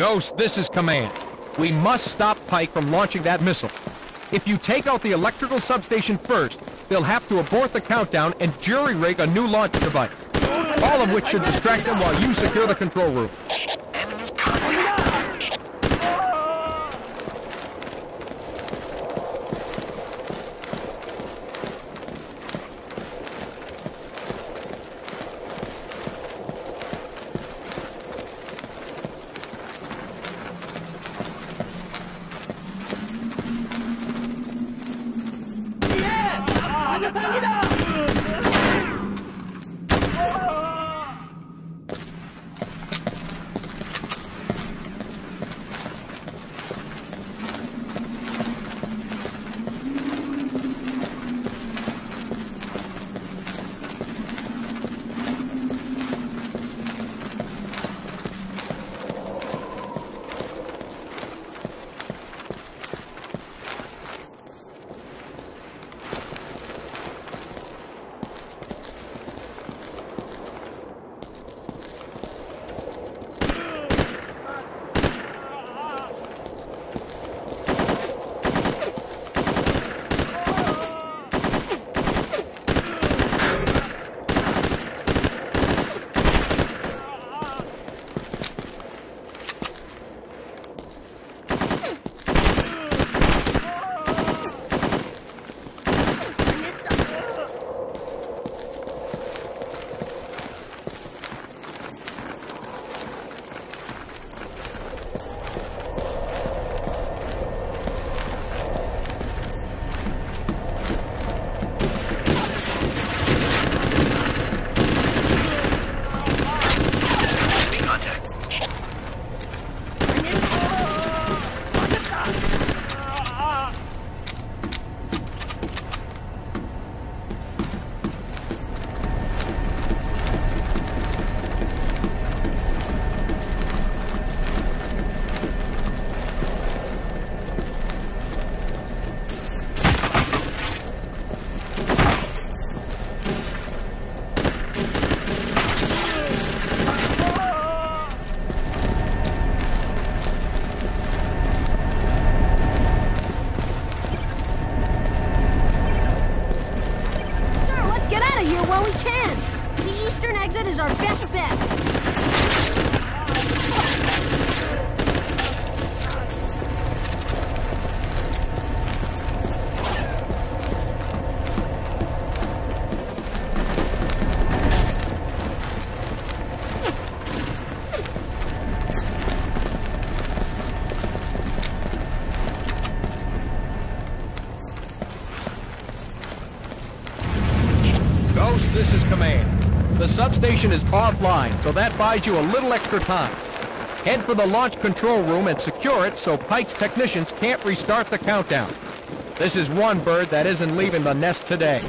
Ghost, this is command. We must stop Pike from launching that missile. If you take out the electrical substation first, they'll have to abort the countdown and jury-rig a new launch device. All of which should distract them while you secure the control room. This is command. The substation is offline, so that buys you a little extra time. Head for the launch control room and secure it so Pike's technicians can't restart the countdown. This is one bird that isn't leaving the nest today.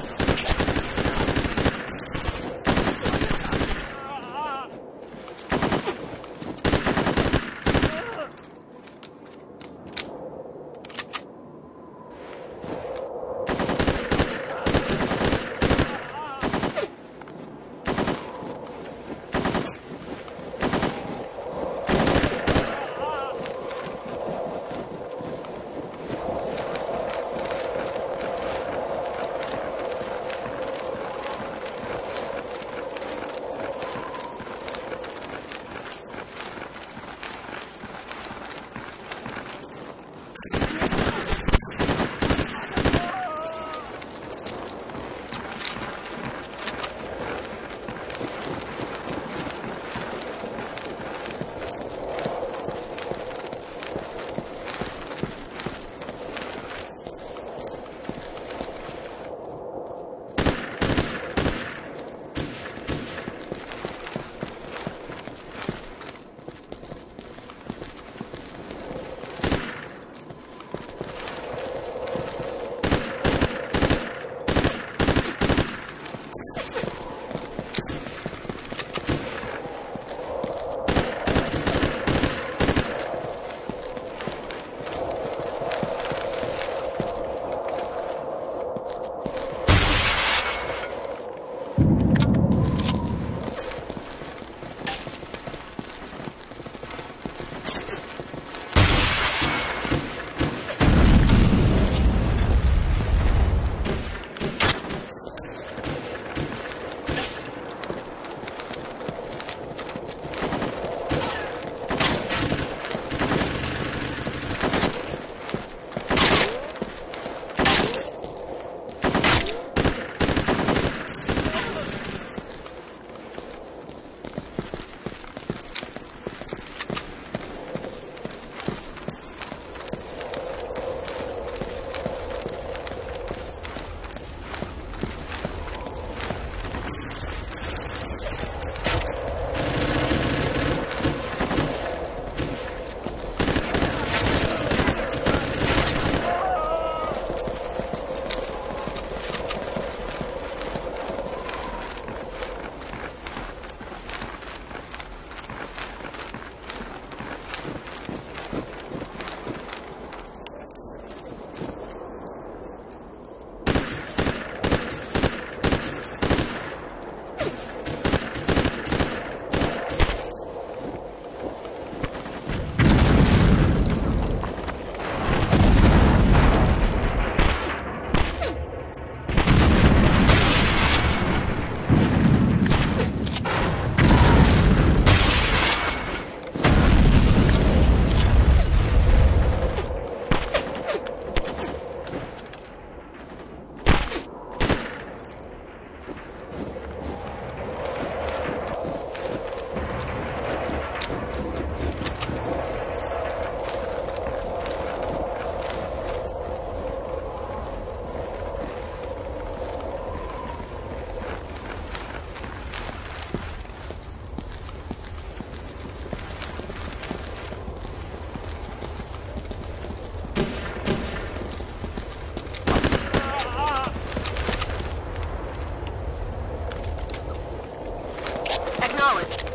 Acknowledged.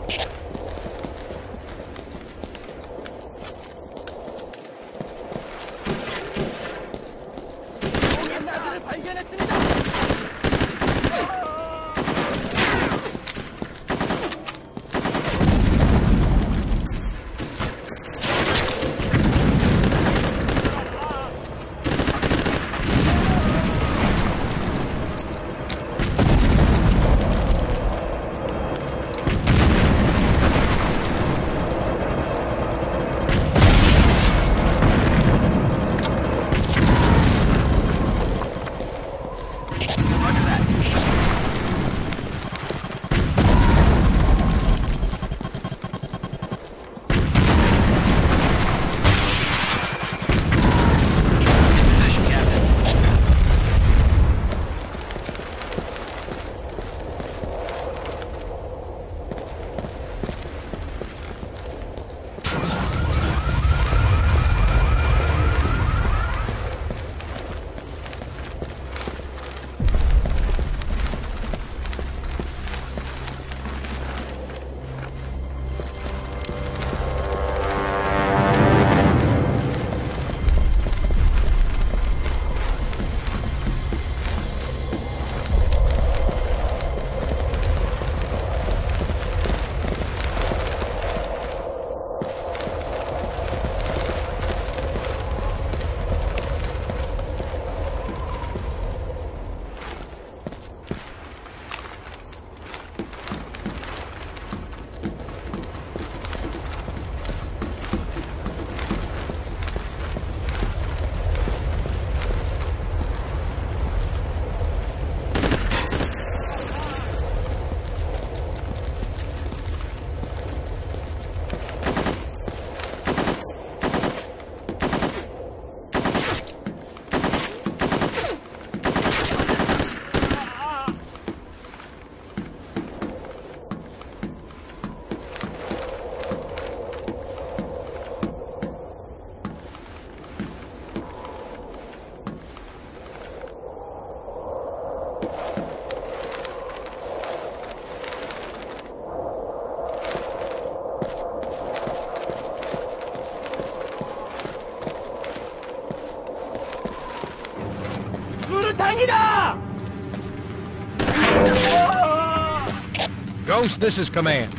Ghost, this is Command.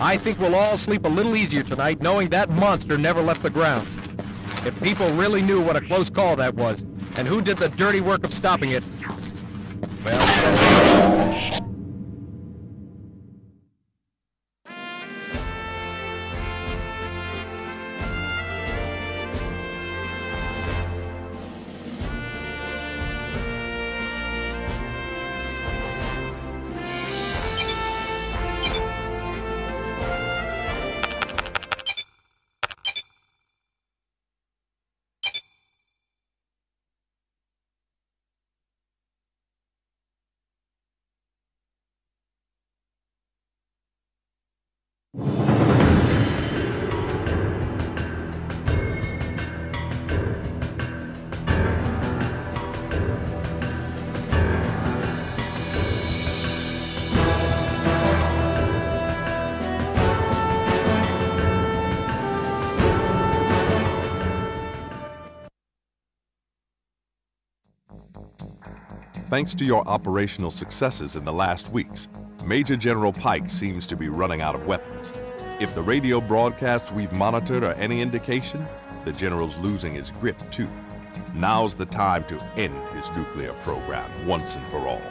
I think we'll all sleep a little easier tonight knowing that monster never left the ground. If people really knew what a close call that was, and who did the dirty work of stopping it, well... Thanks to your operational successes in the last weeks, Major General Pike seems to be running out of weapons. If the radio broadcasts we've monitored are any indication, the General's losing his grip too. Now's the time to end his nuclear program once and for all.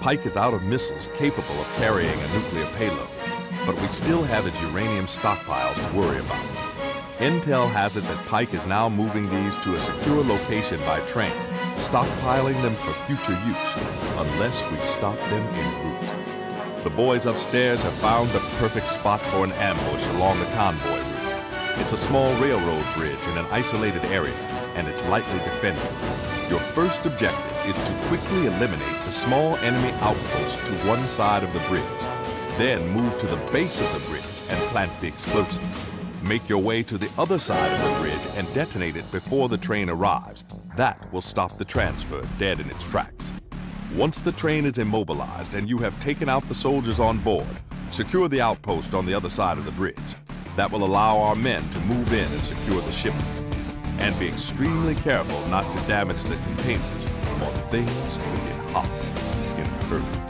Pike is out of missiles capable of carrying a nuclear payload, but we still have his uranium stockpiles to worry about. Intel has it that Pike is now moving these to a secure location by train, stockpiling them for future use, unless we stop them en route. The boys upstairs have found the perfect spot for an ambush along the convoy route. It's a small railroad bridge in an isolated area, and it's lightly defended. Your first objective is to quickly eliminate the small enemy outpost to one side of the bridge, then move to the base of the bridge and plant the explosives. Make your way to the other side of the bridge and detonate it before the train arrives. That will stop the transfer dead in its tracks. Once the train is immobilized and you have taken out the soldiers on board, Secure the outpost on the other side of the bridge. That will allow our men to move in and secure the ship. And be extremely careful not to damage the containers, or things will get hot in a hurry.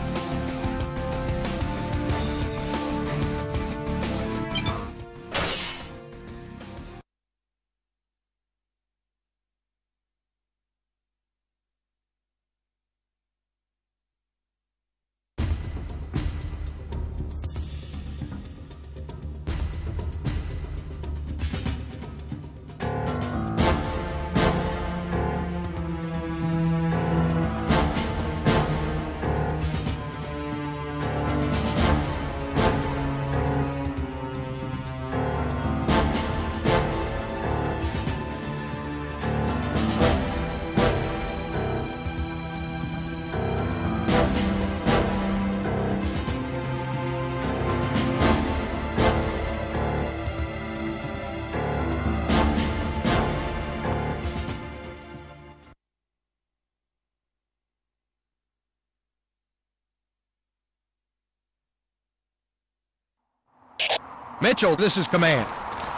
Mitchell, this is command.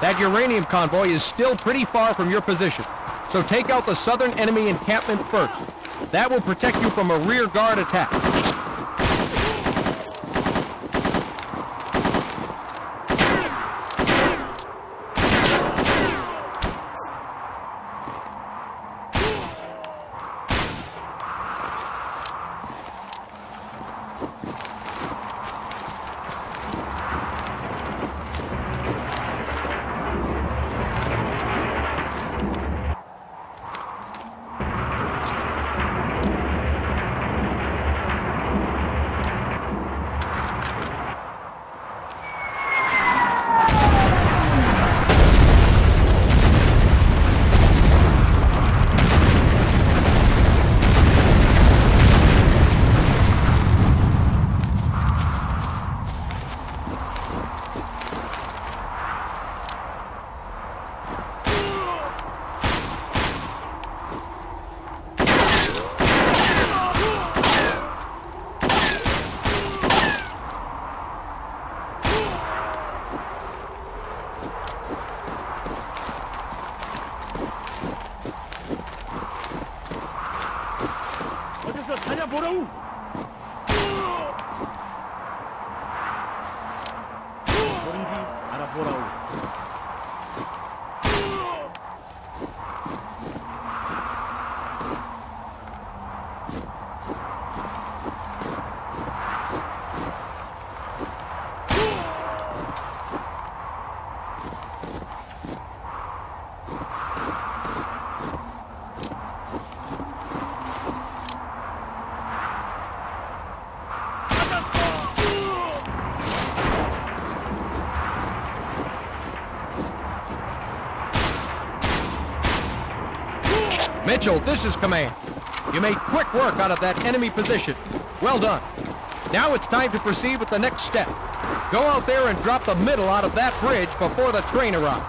That uranium convoy is still pretty far from your position, so take out the southern enemy encampment first. That will protect you from a rear guard attack. Mitchell, this is command. You made quick work out of that enemy position. Well done. Now it's time to proceed with the next step. Go out there and drop the middle out of that bridge before the train arrives.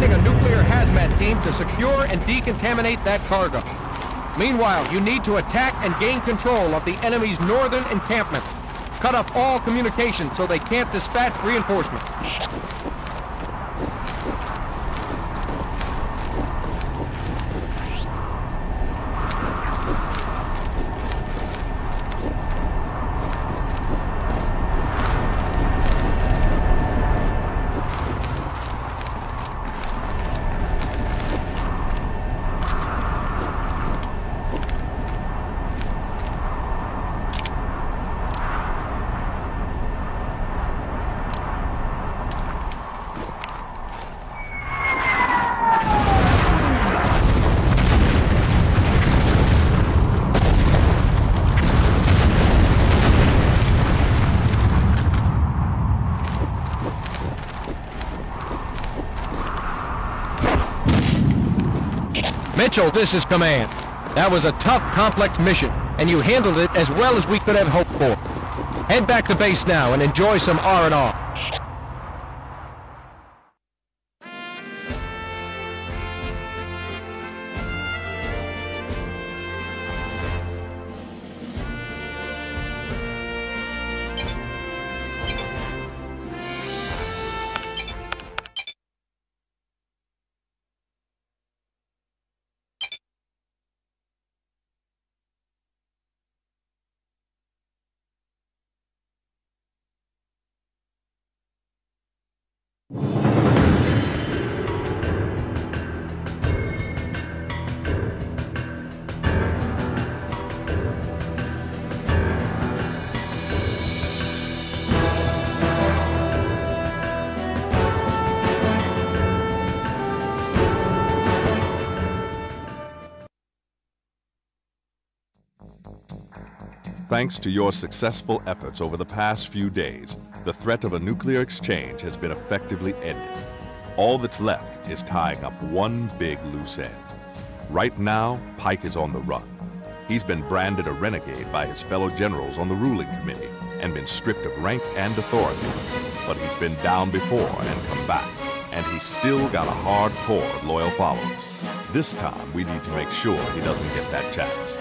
sending a nuclear hazmat team to secure and decontaminate that cargo. Meanwhile, you need to attack and gain control of the enemy's northern encampment. Cut off all communication so they can't dispatch reinforcements. Mitchell, this is command. That was a tough, complex mission, and you handled it as well as we could have hoped for. Head back to base now and enjoy some R&R. Thanks to your successful efforts over the past few days, the threat of a nuclear exchange has been effectively ended. All that's left is tying up one big loose end. Right now, Pike is on the run. He's been branded a renegade by his fellow generals on the ruling committee and been stripped of rank and authority. But he's been down before and come back, and he's still got a hard core of loyal followers. This time, we need to make sure he doesn't get that chance.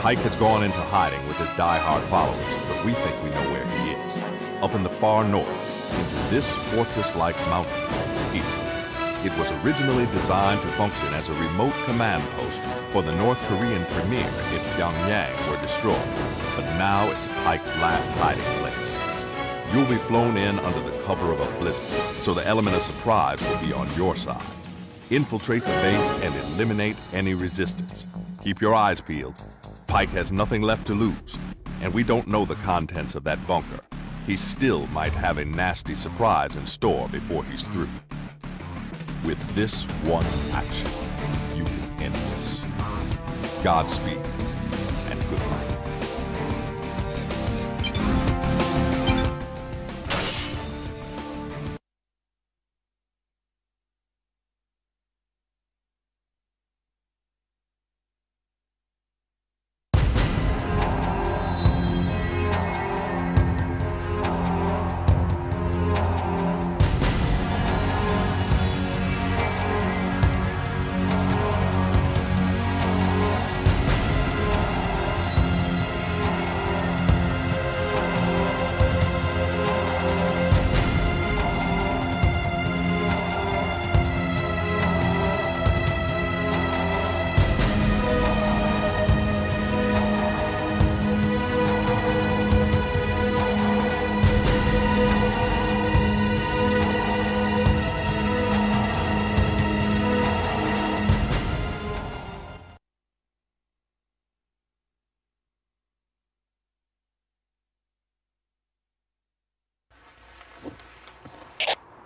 Pike has gone into hiding with his die-hard followers, but we think we know where he is. Up in the far north, into this fortress-like mountain called. It was originally designed to function as a remote command post for the North Korean premier if Pyongyang were destroyed, but now it's Pike's last hiding place. You'll be flown in under the cover of a blizzard, so the element of surprise will be on your side. Infiltrate the base and eliminate any resistance. Keep your eyes peeled. Pike has nothing left to lose, and we don't know the contents of that bunker. He still might have a nasty surprise in store before he's through. With this one action, you can end this. Godspeed, and good night.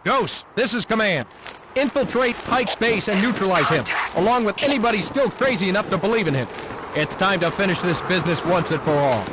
Ghost, this is command. Infiltrate Pike's base and neutralize him, along with anybody still crazy enough to believe in him. It's time to finish this business once and for all.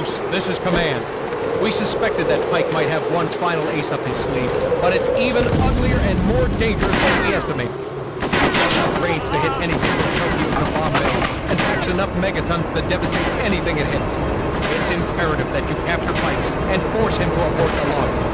Coast, this is Command. We suspected that Pike might have one final ace up his sleeve, but it's even uglier and more dangerous than we estimate. It's got enough range to hit anything from Tokyo to Bombay, and packs enough megatons to devastate anything it hits. It's imperative that you capture Pike and force him to abort the log.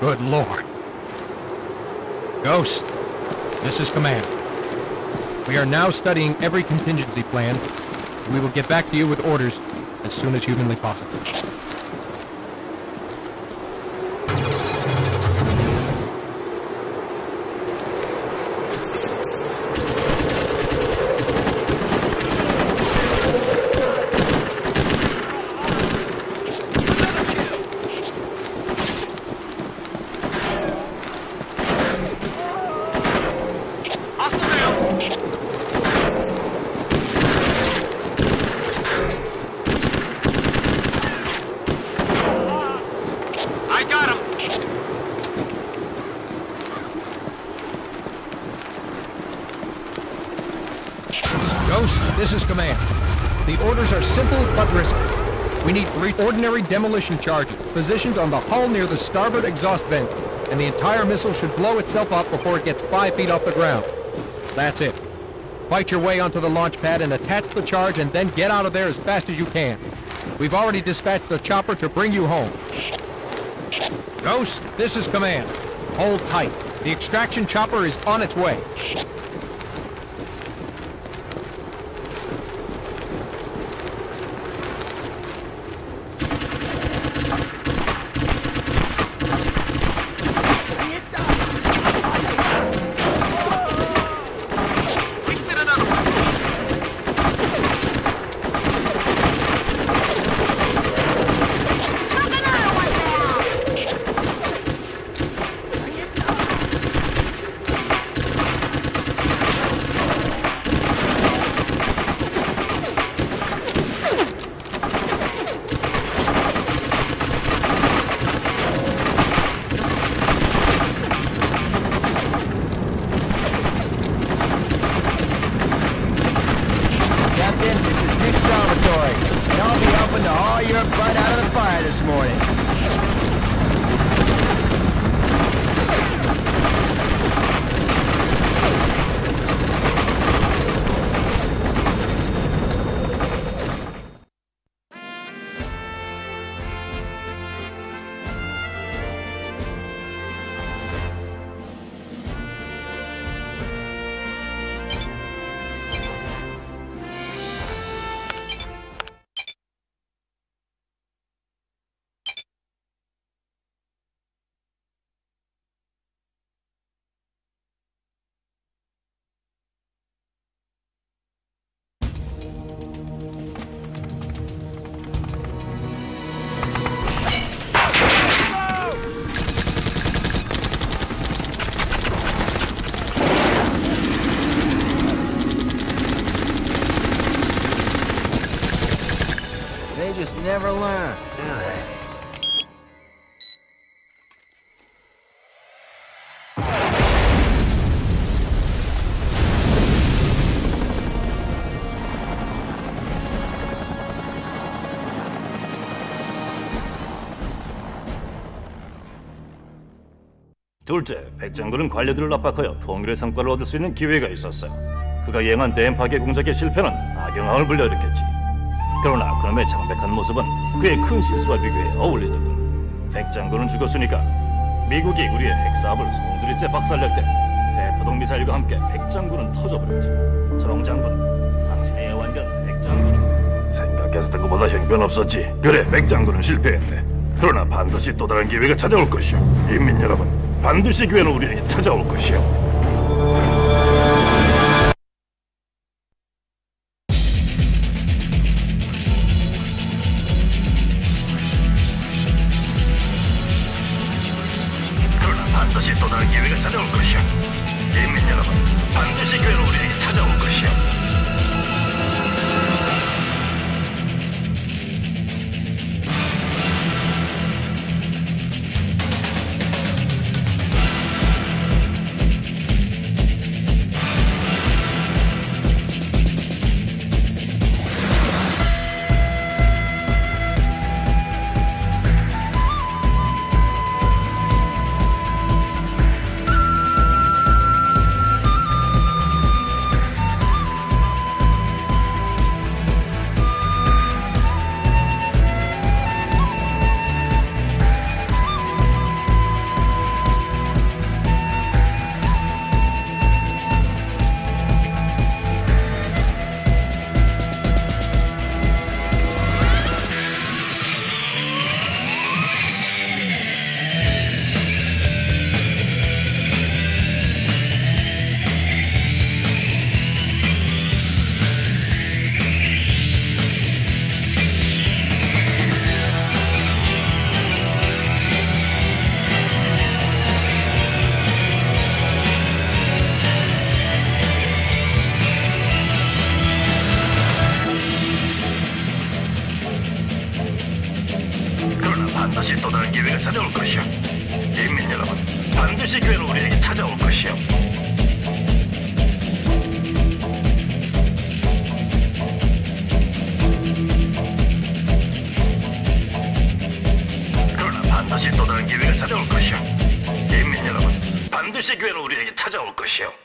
Good Lord. Ghost, this is Command. We are now studying every contingency plan. We will get back to you with orders as soon as humanly possible. This is command. The orders are simple but risky. We need 3 ordinary demolition charges positioned on the hull near the starboard exhaust vent, and the entire missile should blow itself up before it gets 5 feet off the ground. That's it. Fight your way onto the launch pad and attach the charge, and then get out of there as fast as you can. We've already dispatched the chopper to bring you home. Ghost, this is command. Hold tight. The extraction chopper is on its way. Just never learn, do they? 둘째, 백장군은 관료들을 압박하여 통일의 성과를 얻을 수 있는 기회가 있었어. 그가 예행한 대행 파괴 공작의 실패는 악영향을 불러일으켰지. 그러나 그놈의 창백한 모습은 그의 큰 실수와 비교해 어울리더군. 백장군은 죽었으니까 미국이 우리의 핵사업을 송두리째 박살낼 때 대포동 미사일과 함께 백장군은 터져버렸지. 정장군, 당신의 애완견 백장군은 생각했던 것보다 형편없었지. 그래, 백장군은 실패했네. 그러나 반드시 또 다른 기회가 찾아올 것이오. 인민 여러분, 반드시 기회는 우리에게 찾아올 것이오. 것이요.